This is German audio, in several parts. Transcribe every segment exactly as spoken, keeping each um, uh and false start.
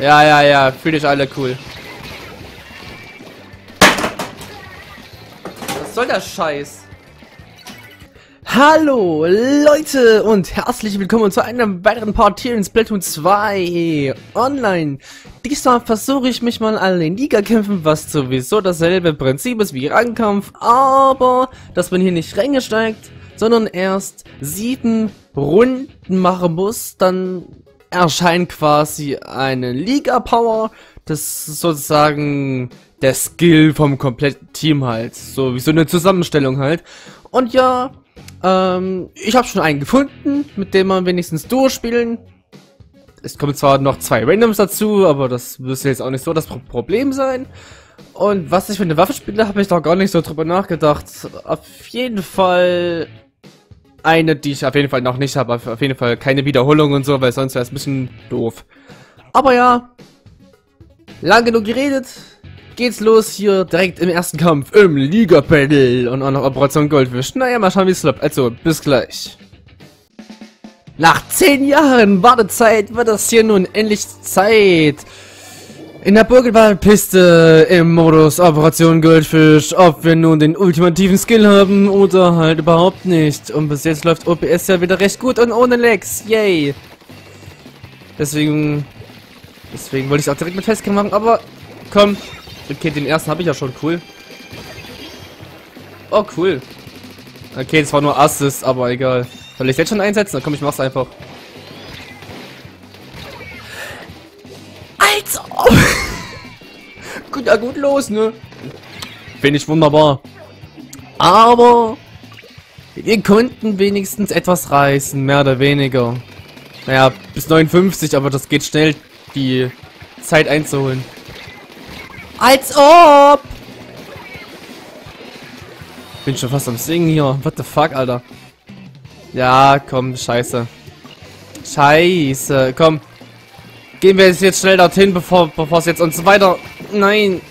Ja, ja, ja. Fühl dich alle cool. Was soll der Scheiß? Hallo Leute und herzlich willkommen zu einem weiteren Part hier in Splatoon zwei Online. Diesmal versuche ich mich mal an den Ligakämpfen, was sowieso dasselbe Prinzip ist wie Rangkampf, aber dass man hier nicht Ränge steigt, sondern erst sieben Runden machen muss, dann erscheint quasi eine Liga-Power, das ist sozusagen der Skill vom kompletten Team halt, so wie so eine Zusammenstellung halt. Und ja, Ähm, ich habe schon einen gefunden, mit dem man wenigstens durchspielen. Es kommen zwar noch zwei Randoms dazu, aber das müsste jetzt auch nicht so das Problem sein. Und was ich für eine Waffe spiele, habe ich doch gar nicht so drüber nachgedacht. Auf jeden Fall eine, die ich auf jeden Fall noch nicht habe. Auf jeden Fall keine Wiederholung und so, weil sonst wäre es ein bisschen doof. Aber ja, lang genug geredet. Geht's los hier direkt im ersten Kampf im Liga-Battle und auch noch Operation Goldfisch. Naja, mal schauen, wie es läuft. Also, bis gleich. Nach zehn Jahren Wartezeit wird es hier nun endlich Zeit. In der Burgenwaldpiste im Modus Operation Goldfisch. Ob wir nun den ultimativen Skill haben oder halt überhaupt nicht. Und bis jetzt läuft O B S ja wieder recht gut und ohne Lags. Yay. Deswegen, deswegen wollte ich es auch direkt mit Festcam machen, aber komm. Okay, den ersten habe ich ja schon, cool. Oh, cool. Okay, das war nur Assist, aber egal. Soll ich jetzt schon einsetzen? Dann komm, ich mach's einfach. Also! Gut, ja, gut los, ne? Finde ich wunderbar. Aber wir konnten wenigstens etwas reißen, mehr oder weniger. Naja, bis neunundfünfzig, aber das geht schnell, die Zeit einzuholen. Als ob! Bin schon fast am Singen hier. What the fuck, Alter? Ja, komm, scheiße. Scheiße, komm. Gehen wir jetzt schnell dorthin, bevor bevor es jetzt uns weiter... Nein!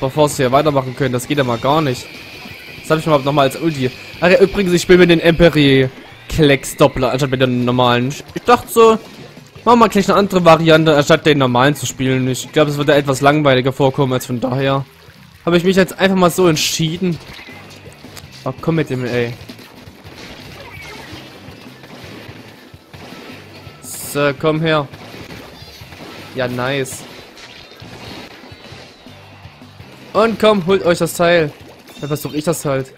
Bevor es hier weitermachen können, das geht ja mal gar nicht. Das habe ich mal nochmal als Ulti. Ach ja, übrigens, ich spiele mit den Emperi Klecks Doppler, anstatt mit den normalen. Ich dachte so... Machen wir gleich eine andere Variante, anstatt den normalen zu spielen. Ich glaube, es wird ja etwas langweiliger vorkommen, als von daher. Habe ich mich jetzt einfach mal so entschieden. Oh, komm mit dem, ey. So, komm her. Ja, nice. Und komm, holt euch das Teil. Dann versuche ich das halt.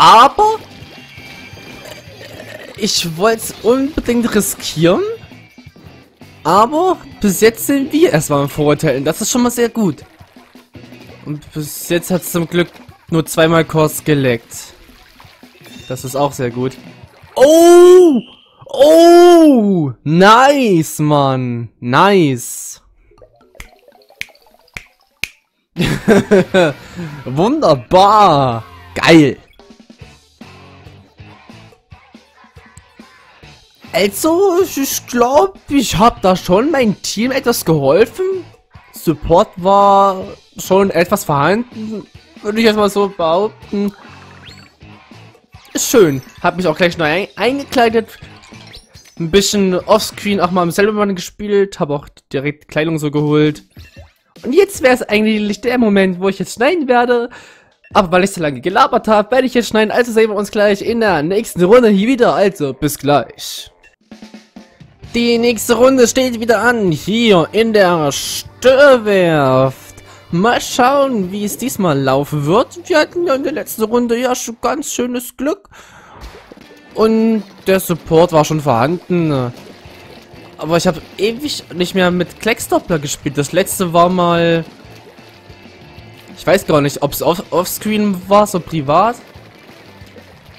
Aber ich wollte es unbedingt riskieren, aber bis jetzt sind wir erstmal im Vorurteil. Das ist schon mal sehr gut. Und bis jetzt hat es zum Glück nur zweimal kurz geleckt. Das ist auch sehr gut. Oh! Oh! Nice, Mann! Nice! Wunderbar! Geil! Also, ich glaube, ich habe da schon meinem Team etwas geholfen. Support war schon etwas vorhanden, würde ich jetzt mal so behaupten. Ist schön. Hab mich auch gleich neu eingekleidet. Ein bisschen offscreen auch mal im Selbermann gespielt. Habe auch direkt Kleidung so geholt. Und jetzt wäre es eigentlich der Moment, wo ich jetzt schneiden werde. Aber weil ich so lange gelabert habe, werde ich jetzt schneiden. Also sehen wir uns gleich in der nächsten Runde hier wieder. Also, bis gleich. Die nächste Runde steht wieder an, hier in der Störwerft. Mal schauen, wie es diesmal laufen wird. Wir hatten ja in der letzten Runde ja schon ganz schönes Glück. Und der Support war schon vorhanden. Aber ich habe ewig nicht mehr mit Kleckstoppler gespielt. Das letzte war mal... Ich weiß gar nicht, ob es off offscreen war, so privat.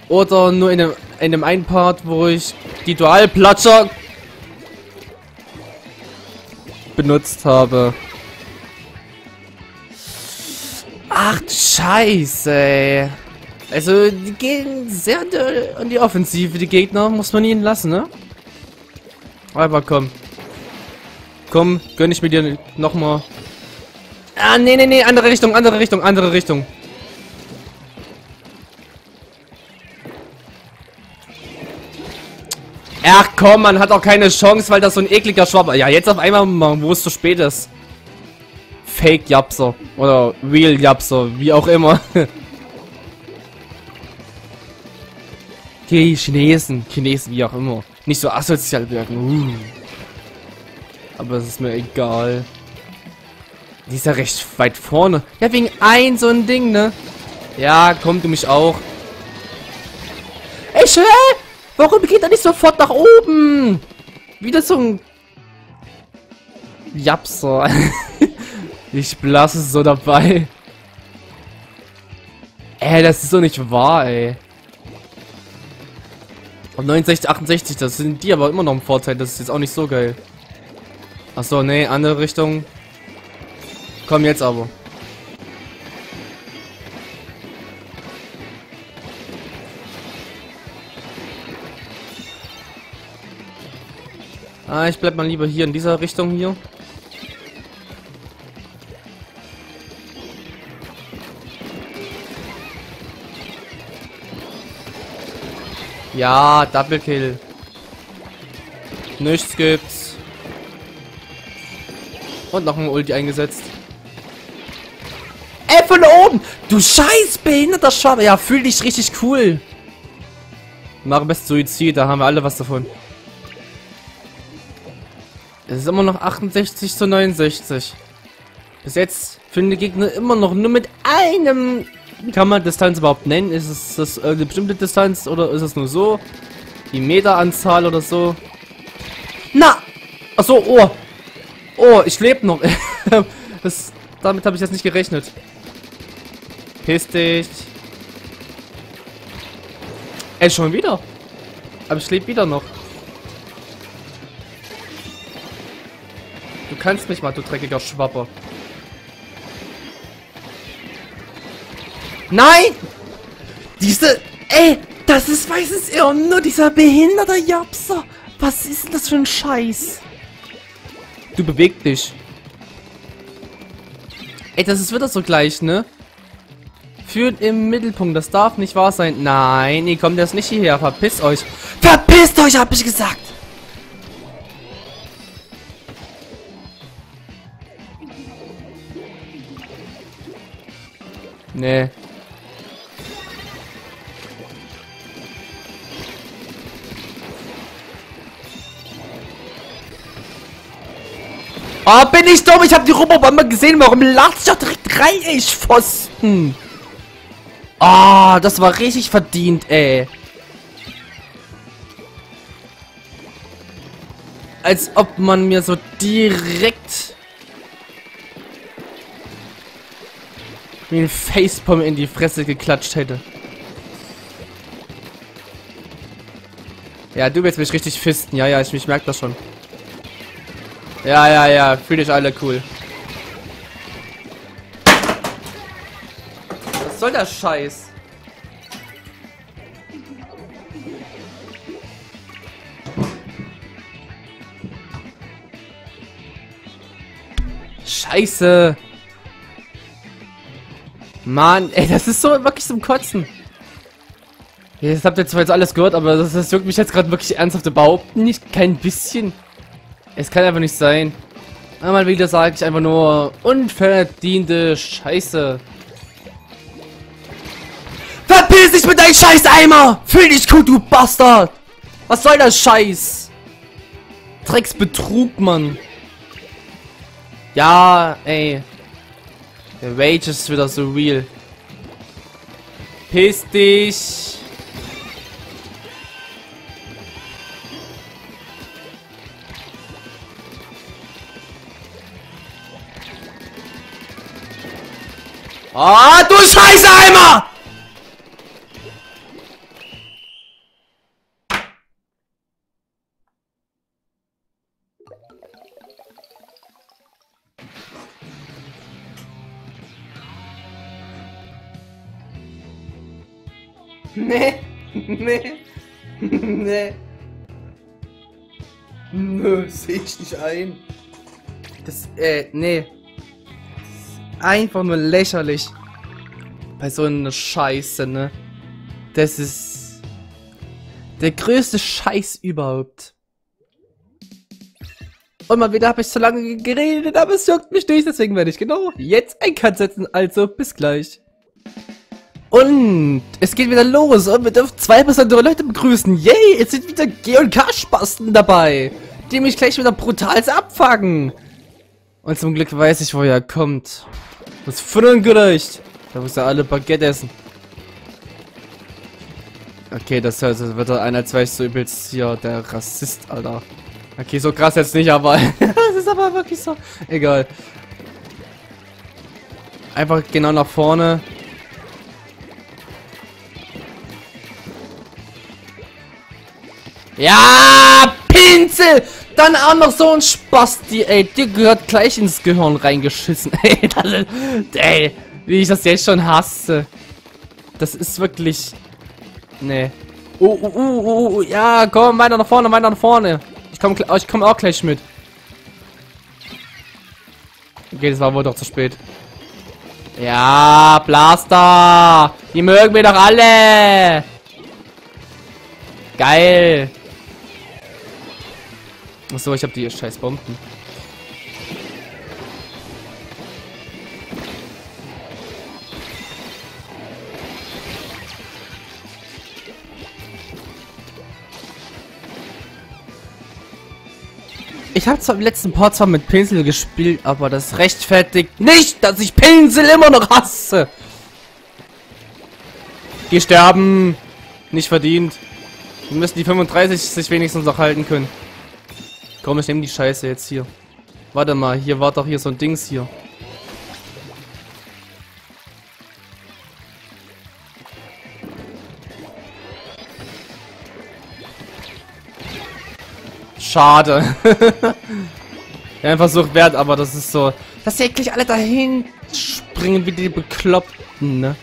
Oder nur in dem, in dem einen Part, wo ich die Dualplatscher benutzt habe. Ach, scheiße, ey. Also, die gehen sehr doll an die Offensive, die Gegner. Muss man ihnen lassen, ne? Aber komm. Komm, gönn ich mir dir nochmal. Ah, nee, nee, nee, andere Richtung, andere Richtung, andere Richtung. Ach komm, man hat auch keine Chance, weil das so ein ekliger Schwab. Ja, jetzt auf einmal, wo es zu spät ist. Fake Japser. Oder Real Japser. Wie auch immer. Okay, Chinesen. Chinesen, wie auch immer. Nicht so asozial wirken. Aber es ist mir egal. Die ist ja recht weit vorne. Ja, wegen ein so ein Ding, ne? Ja, komm, du mich auch. Ey, schön! Warum geht er nicht sofort nach oben? Wieder so ein... Japser. Ich belasse es so dabei. Ey, das ist doch nicht wahr, ey. Und neunundsechzig, achtundsechzig, das sind die aber immer noch im Vorteil. Das ist jetzt auch nicht so geil. Achso, nee, andere Richtung. Komm jetzt aber. Ah, ich bleib mal lieber hier in dieser Richtung hier. Ja, Double Kill. Nichts gibt's. Und noch ein Ulti eingesetzt. Ey, von oben! Du scheiß behinderter Schaden! Ja, fühl dich richtig cool. Mach am besten Suizid, da haben wir alle was davon. Es ist immer noch achtundsechzig zu neunundsechzig. Bis jetzt finden die Gegner immer noch nur mit einem... Kann man Distanz überhaupt nennen? Ist es das, äh, eine bestimmte Distanz oder ist es nur so? Die Meteranzahl oder so? Na! Achso, oh! Oh, ich lebe noch! Das, damit habe ich jetzt nicht gerechnet. Piss dich! Ey, schon wieder! Aber ich lebe wieder noch. Du kannst mich mal, du dreckiger Schwapper. Nein! Diese... Ey, das ist meistens immer nur dieser behinderte Japser. Was ist denn das für ein Scheiß? Du beweg dich. Ey, das ist wieder so gleich, ne? Führt im Mittelpunkt, das darf nicht wahr sein. Nein, ihr kommt jetzt nicht hierher, verpisst euch. Verpisst euch, hab ich gesagt! Nee. Oh, bin ich dumm! Ich hab die Robo-Bombe gesehen. Warum latscht ich doch direkt rein, ey, Pfosten? Ah, oh, das war richtig verdient, ey. Als ob man mir so direkt wie ein Facepalm in die Fresse geklatscht hätte. Ja, du willst mich richtig fisten. Ja, ja, ich, ich merke das schon. Ja, ja, ja, fühl dich alle cool. Was soll der Scheiß? Scheiße! Mann, ey, das ist so wirklich zum Kotzen. Jetzt habt ihr zwar jetzt alles gehört, aber das, das juckt mich jetzt gerade wirklich ernsthaft überhaupt nicht. Kein bisschen. Es kann einfach nicht sein. Einmal wieder sage ich einfach nur unverdiente Scheiße. Verpiss dich mit deinem Scheißeimer! Fühl dich gut, du Bastard! Was soll das Scheiß? Drecksbetrug, Mann. Ja, ey. Der Rage ist wieder so real. Piss dich! Ah, du Scheißeimer! Nee, nee, nee. Nö, seh ich nicht ein. Das, äh, nee. Einfach nur lächerlich. Bei so einer Scheiße, ne? Das ist... Der größte Scheiß überhaupt. Und mal wieder habe ich zu lange geredet, aber es juckt mich durch, deswegen werde ich genau jetzt einen Cut setzen. Also, bis gleich. Und es geht wieder los und wir dürfen zwei besondere Leute begrüßen. Yay, es sind wieder G und K-Spasten dabei, die mich gleich wieder brutal abfangen. Und zum Glück weiß ich, woher er kommt. Das Frühgericht. Da muss er alle Baguette essen. Okay, das hört sich wieder einer, zwei so übelst hier, der Rassist, Alter. Okay, so krass jetzt nicht, aber das ist aber wirklich so. Egal. Einfach genau nach vorne. Ja, Pinsel! Dann auch noch so ein Spasti, ey. Dir gehört gleich ins Gehirn reingeschissen, ey. Das ist, ey, wie ich das jetzt schon hasse. Das ist wirklich... Nee. Oh, oh, oh, oh, oh. Ja, komm, weiter nach vorne, weiter nach vorne. Ich komme ich komm auch gleich mit. Okay, das war wohl doch zu spät. Ja, Blaster! Die mögen wir doch alle! Geil! Achso, ich hab die scheiß Bomben. Ich habe zwar im letzten Part zwar mit Pinsel gespielt, aber das rechtfertigt nicht, dass ich Pinsel immer noch hasse. Die sterben. Nicht verdient. Wir müssen die fünfunddreißig sich wenigstens noch halten können. Komm, ich nehme die Scheiße jetzt hier. Warte mal, hier war doch hier so ein Dings hier. Schade. Ja, ein Versuch wert, aber das ist so... Dass die eigentlich alle dahin springen wie die Bekloppten, ne?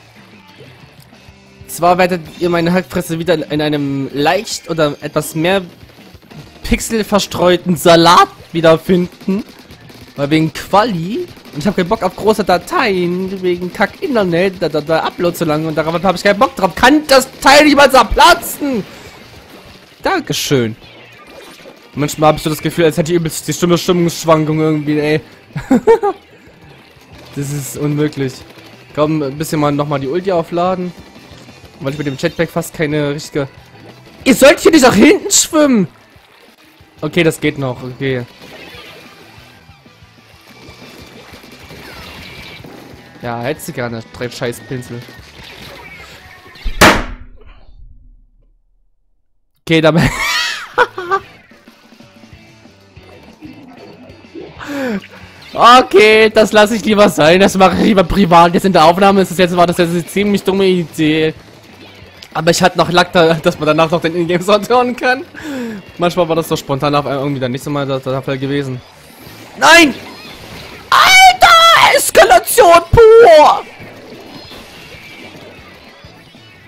Zwar werdet ihr meine Hackfresse wieder in einem leicht oder etwas mehr Pixel verstreuten Salat wiederfinden. Weil wegen Quali. Und ich habe keinen Bock auf große Dateien. Wegen Kack-Internet. Da, da, da upload zu lange. Und darauf habe ich keinen Bock drauf. Kann das Teil nicht mal zerplatzen? Dankeschön. Manchmal habe ich so das Gefühl, als hätte ich übelst die Stimme Stimmungsschwankung irgendwie, ey. Das ist unmöglich. Komm, ein bisschen mal nochmal die Ulti aufladen. Weil ich mit dem Jetpack fast keine richtige... Ihr sollt hier nicht nach hinten schwimmen! Okay, das geht noch, okay. Ja, hättest du gerne, drei scheiß Pinsel. Okay, damit... Okay, das lasse ich lieber sein. Das mache ich lieber privat. Jetzt in der Aufnahme ist es jetzt, war das jetzt eine ziemlich dumme Idee. Aber ich hatte noch Lack, da, dass man danach noch den Ingame Sound hören kann. Manchmal war das so spontan auf irgendwie dann nicht so mal der Fall gewesen. Nein! Alter! Eskalation pur!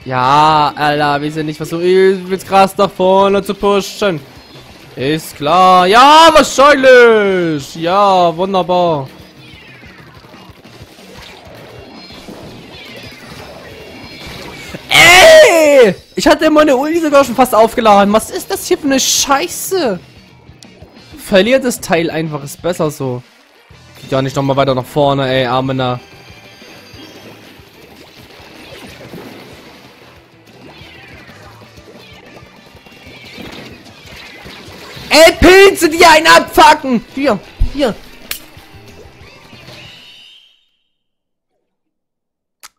Ja, Alter, wir sind nicht was so übelst krass nach vorne zu pushen. Ist klar. Ja, wahrscheinlich. Ja, wunderbar. Ey! Ich hatte meine Uli sogar schon fast aufgeladen. Was ist das hier für eine Scheiße? Verliert das Teil einfach. Ist besser so. Geht ja nicht nochmal weiter nach vorne, ey, Armener. Ey, Pilze, die einen abfacken! Hier, hier.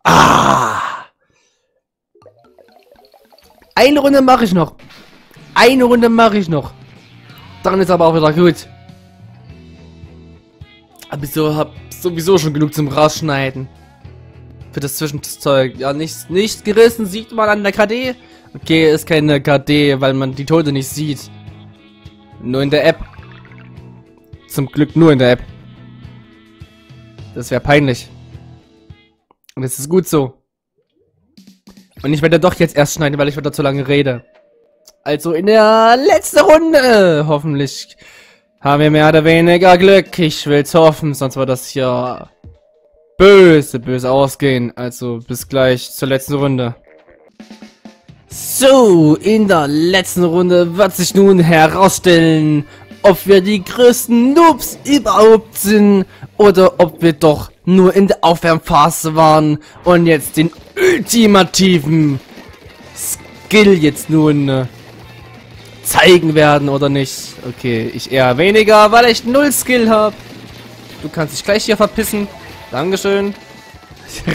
Ah! Eine Runde mache ich noch. Eine Runde mache ich noch. Dann ist aber auch wieder gut. Aber ich so, hab sowieso schon genug zum Rausschneiden. Für das Zwischenzeug. Ja, nichts nicht gerissen sieht man an der K D. Okay, ist keine K D, weil man die Tote nicht sieht. Nur in der App. Zum Glück nur in der App. Das wäre peinlich. Und es ist gut so. Und ich werde doch jetzt erst schneiden, weil ich wieder zu lange rede. Also in der letzten Runde. Hoffentlich haben wir mehr oder weniger Glück. Ich will's hoffen, sonst wird das hier böse, böse ausgehen. Also bis gleich zur letzten Runde. So, in der letzten Runde wird sich nun herausstellen, ob wir die größten Noobs überhaupt sind oder ob wir doch nur in der Aufwärmphase waren und jetzt den ultimativen Skill jetzt nun zeigen werden oder nicht. Okay, ich eher weniger, weil ich null Skill habe. Du kannst dich gleich hier verpissen. Dankeschön.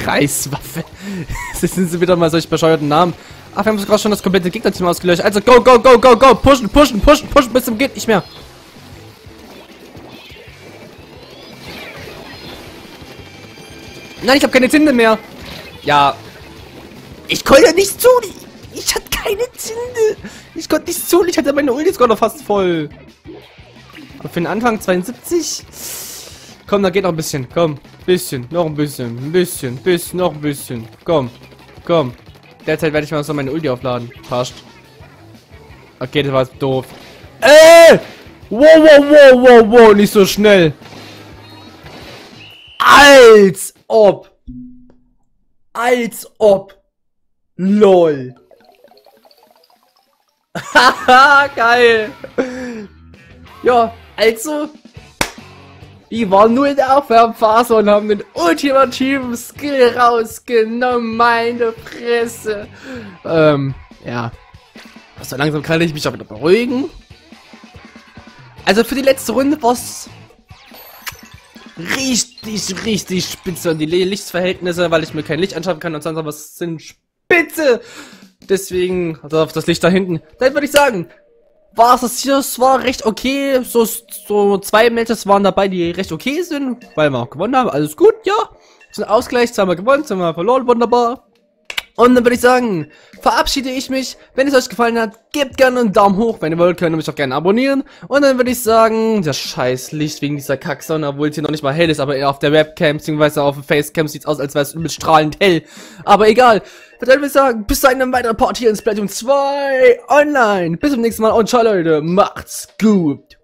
Reiswaffe. Das sind sie wieder mal solche bescheuerten Namen. Ach, wir haben sogar schon das komplette Gegnerteam ausgelöscht. Also go, go, go, go, go. Pushen, pushen, pushen, pushen, bis zum geht nicht mehr. Nein, ich habe keine Tinte mehr. Ja. Ich konnte nichts tun. Ich hatte keine Tinte. Ich konnte nichts tun. Ich hatte meine Ulti-Score noch fast voll. Und für den Anfang zweiundsiebzig. Komm, da geht noch ein bisschen. Komm. Bisschen, noch ein bisschen. Ein bisschen, bis, noch ein bisschen. Komm. Komm. Derzeit werde ich mal so meine Ulti aufladen. Passt. Okay, das war doof. Ey! Wow, wow, wow, wow, wow, nicht so schnell. Als ob. Als ob. LOL. Haha, geil. Ja, also. Die waren nur in der Aufwärmphase und haben den ultimativen Skill rausgenommen, meine Fresse. Ähm, ja. So langsam kann ich mich auch wieder beruhigen. Also für die letzte Runde war es richtig, richtig spitze. Und die Lichtverhältnisse, weil ich mir kein Licht anschaffen kann und sonst was, sind spitze. Deswegen, also auf das Licht da hinten. Dann würde ich sagen, war es das hier, es war recht okay, so, so zwei Matches waren dabei, die recht okay sind, weil wir auch gewonnen haben, alles gut, ja, zum Ausgleich, zweimal gewonnen, zweimal verloren, wunderbar, und dann würde ich sagen, verabschiede ich mich, wenn es euch gefallen hat, gebt gerne einen Daumen hoch, wenn ihr wollt, könnt ihr mich auch gerne abonnieren, und dann würde ich sagen, das scheiß Licht wegen dieser Kacksonne, obwohl es hier noch nicht mal hell ist, aber auf der Webcam, beziehungsweise auf der Facecam sieht es aus, als wäre es übelst strahlend hell, aber egal. Dann würde ich sagen, bis zu einem weiteren Part hier in Splatoon zwei online. Bis zum nächsten Mal und ciao Leute, macht's gut.